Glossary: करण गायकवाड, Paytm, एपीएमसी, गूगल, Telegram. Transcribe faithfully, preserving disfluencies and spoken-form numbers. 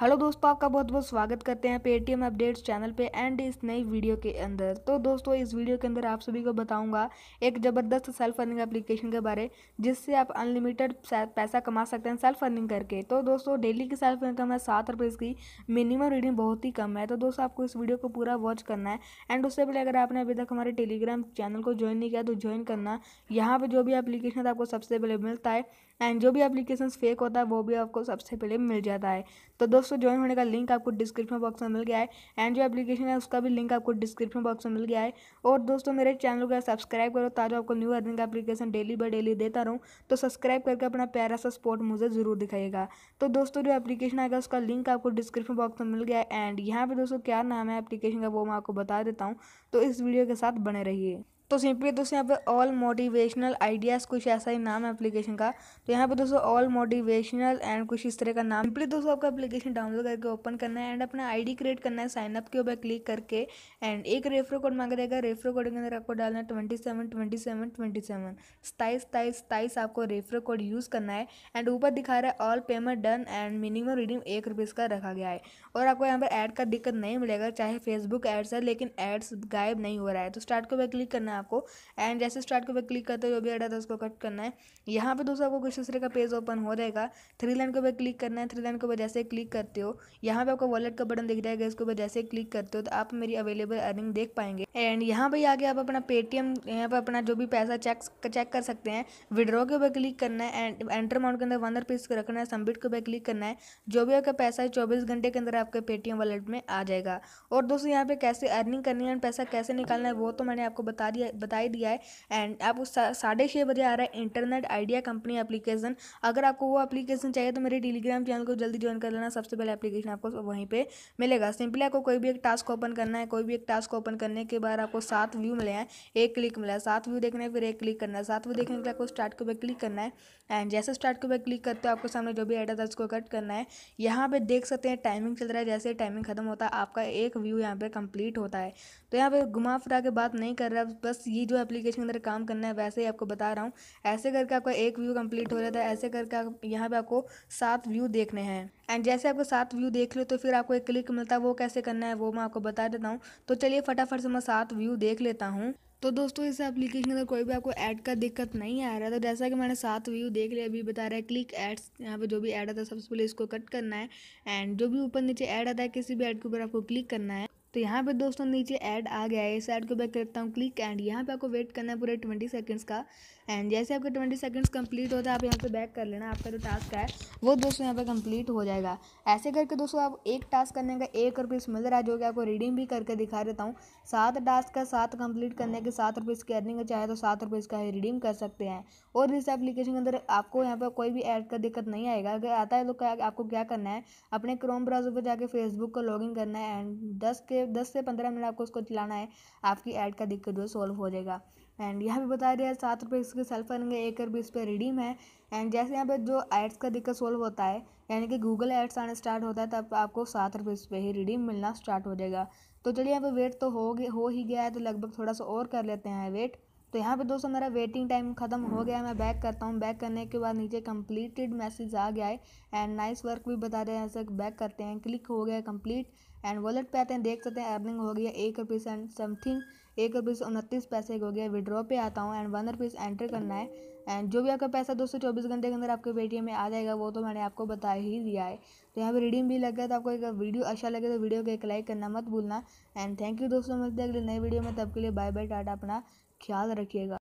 Hello दोस्तों, आपका बहुत बहुत स्वागत करते हैं पेटीएम अपडेट्स चैनल पे एंड इस नई वीडियो के अंदर। तो दोस्तों, इस वीडियो के अंदर आप सभी को बताऊंगा एक ज़बरदस्त सेल्फ अर्निंग एप्लीकेशन के बारे जिससे आप अनलिमिटेड पैसा कमा सकते हैं सेल्फ अर्निंग करके। तो दोस्तों, डेली की सेल्फ इनकम है सात रुपये, इसकी मिनिमम रीडिंग बहुत ही कम है। तो दोस्तों, आपको इस वीडियो को पूरा वॉच करना है एंड उससे पहले अगर आपने अभी तक हमारे टेलीग्राम चैनल को ज्वाइन नहीं किया तो ज्वाइन करना। यहाँ पर जो भी एप्लीकेशन है आपको सबसे पहले मिलता है एंड जो भी एप्लीकेशन फेक होता है वो भी आपको सबसे पहले मिल जाता है। तो दोस्तों, ज्वाइन होने का लिंक आपको डिस्क्रिप्शन बॉक्स में मिल गया है एंड जो एप्लीकेशन है उसका भी लिंक आपको डिस्क्रिप्शन बॉक्स में मिल गया है। और दोस्तों, मेरे चैनल को सब्सक्राइब करो ताकि आपको new earning application daily by daily देता रहूँ। तो सब्सक्राइब करके अपना प्यारा सा सपोर्ट मुझे ज़रूर दिखाइएगा। तो दोस्तों, जो एप्लीकेशन आएगा उसका लिंक आपको डिस्क्रिप्शन बॉक्स में मिल गया है एंड यहाँ पर दोस्तों क्या नाम है एप्लीकेशन का वो मैं आपको बता देता हूँ, तो इस वीडियो के साथ बने रहिए। तो सिंपली दोस्तों यहाँ पे ऑल मोटिवेशनल आइडियाज़ कुछ ऐसा ही नाम है एप्लीकेशन का। तो यहाँ पे दोस्तों ऑल मोटिवेशनल एंड कुछ इस तरह का नाम। सिंपली दोस्तों आपका एप्लीकेशन डाउनलोड करके ओपन करना है एंड अपना आईडी क्रिएट करना है साइन अप के ऊपर क्लिक करके एंड एक रेफर कोड मांगा जाएगा। रेफर कोड के अंदर आपको डालना है twenty seven twenty seven twenty seven सताईस सताईस सताईस आपको रेफर कोड यूज़ करना है एंड ऊपर दिखा रहा है all payment done and minimum redeem एक रुपीज़ का रखा गया है। और आपको यहाँ पर ऐड का दिक्कत नहीं मिलेगा, चाहे फेसबुक एड्स है लेकिन एड्स गायब नहीं हो रहा है। तो स्टार्ट के ऊपर क्लिक करना है आपको एंड जैसे स्टार्ट के ऊपर क्लिक करते हो जो भी ऐड आता है उसको कट करना है। यहाँ पे दोस्तों आपको कुछ दूसरे का पेज ओपन हो जाएगा। थ्री लाइन के ऊपर क्लिक करना है। थ्री लाइन के ऊपर जैसे क्लिक करते हो यहाँ पे आपको वॉलेट का बटन दिख जाएगा, इसके ऊपर जैसे क्लिक करते हो तो आप मेरी अवेलेबल अर्निंग देख पाएंगे एंड यहाँ पे आगे आप अपना पेटीएम यहाँ पर अपना जो भी पैसा चेक चेक कर सकते हैं। विड्रॉ के ऊपर क्लिक करना है एंड एंटर अमाउंट के अंदर वन रुपीज़ रखना है। सबमिट के ऊपर क्लिक करना है। जो भी आपका पैसा है चौबीस घंटे के अंदर आपके पेटीएम वॉलेट में आ जाएगा। और दोस्तों यहाँ पे कैसे अर्निंग करनी है, पैसा कैसे निकालना है वो तो मैंने आपको बता बता ही दिया है एंड आप उस साढ़े छः बजे आ रहा है इंटरनेट आइडिया कंपनी एप्लीकेशन। अगर आपको वो एप्लीकेशन चाहिए तो मेरे टेलीग्राम चैनल को जल्दी ज्वाइन कर लेना, सबसे पहले एप्लीकेशन आपको वहीं पे मिलेगा। सिंपली आपको कोई भी एक टास्क ओपन करना है। कोई भी एक टास्क ओपन करने के बाद आपको सात व्यू मिले हैं, एक क्लिक मिला है। सात व्यू देखना है, फिर एक क्लिक करना है। सात व्यू देखने के लिए आपको स्टार्ट के ऊपर क्लिक करना है एंड जैसे स्टार्ट के ऊपर क्लिक करते हो आपके सामने जो भी ऐड आता है उसको कट करना है। यहाँ पर देख सकते हैं टाइमिंग चल रहा है, जैसे टाइमिंग खत्म होता है आपका एक व्यू यहाँ पर कंप्लीट होता है। तो यहाँ पर घुमा फिरा के बात नहीं कर रहा, बस ये जो एप्लीकेशन के अंदर काम करना है वैसे ही आपको बता रहा हूँ। ऐसे करके आपका एक व्यू कंप्लीट हो जाता है। ऐसे करके आप यहाँ पे आपको सात व्यू देखने हैं एंड जैसे आपको सात व्यू देख लो तो फिर आपको एक क्लिक मिलता है। वो कैसे करना है वो मैं आपको बता देता हूँ। तो चलिए फटाफट से मैं सात व्यू देख लेता हूँ। तो दोस्तों, इस एप्लीकेशन के अंदर कोई भी आपको ऐड का दिक्कत नहीं आ रहा था। तो जैसा कि मैंने सात व्यू देख लिया, अभी बता रहा है क्लिक एड्स। यहाँ पे जो भी ऐड आता है सबसे पहले इसको कट करना है एंड जो भी ऊपर नीचे ऐड आता है किसी भी ऐड के ऊपर आपको क्लिक करना है। तो यहाँ पे दोस्तों नीचे ऐड आ गया है, इस ऐड को बैक करता हूँ क्लिक एंड यहाँ पे आपको वेट करना है पूरे ट्वेंटी सेकंड्स का एंड जैसे आपके ट्वेंटी सेकंड्स कंप्लीट होता है आप यहाँ पे बैक कर लेना। आपका जो टास्क है वो दोस्तों यहाँ पे कंप्लीट हो जाएगा। ऐसे करके दोस्तों आप एक टास्क करने का एक रुपीस मिल रहा है, जो कि आपको रीडिंग भी करके दिखा देता हूँ। सात टास्क का सात कंप्लीट करने के सात रुपीज़ की अर्निंग, चाहे तो सात रुपीज़ का रीडिंग कर सकते हैं। और इस एप्लीकेशन के अंदर आपको यहाँ पर कोई भी ऐड का दिक्कत नहीं आएगा। अगर आता है तो आपको क्या करना है, अपने क्रोम ब्राउज़र पर जाके फेसबुक को लॉगिन करना है एंड दस के दस से पंद्रह मिनट आपको उसको चलाना है, आपकी ऐड का दिक्कत जो है सॉल्व हो जाएगा। एंड यहाँ पे बता रहा है सात रुपये इसके सेल्फ अर्निंग, एक रुपये इस पर रिडीम है एंड जैसे यहाँ पे जो एड्स का दिक्कत सॉल्व होता है यानी कि गूगल एड्स आना स्टार्ट होता है तब आपको सात रुपये इस पर ही रिडीम मिलना स्टार्ट हो जाएगा। तो चलिए यहाँ पे वेट तो हो गया हो ही गया है, तो लगभग थोड़ा सा और कर लेते हैं वेट। तो यहाँ पे दोस्तों मेरा वेटिंग टाइम खत्म हो गया है, मैं बैक करता हूँ। बैक करने के बाद नीचे कंप्लीटेड मैसेज आ गया है एंड नाइस वर्क भी बता रहे हैं। ऐसे बैक करते हैं, क्लिक हो गया कंप्लीट एंड वॉलेट पे आते हैं, देख सकते हैं अर्निंग हो गई है एक रुपीस एंड समथिंग, एक रुपीस उनतीस पैसे हो गया। विड्रॉ पे आता हूँ एंड वन रुपीस एंटर करना है एंड जो भी आपका पैसा दोस्तों चौबीस घंटे के अंदर आपके पेटीएम में आ जाएगा वो तो मैंने आपको बता ही दिया है। तो यहाँ पे रिडीम भी लग गया। तो आपको एक वीडियो अच्छा लगे तो वीडियो को एक लाइक करना मत भूलना एंड थैंक यू दोस्तों। मिलते हैं अगले नए वीडियो में, तब के लिए बाय बाय टाटा, अपना ख्याल रखिएगा।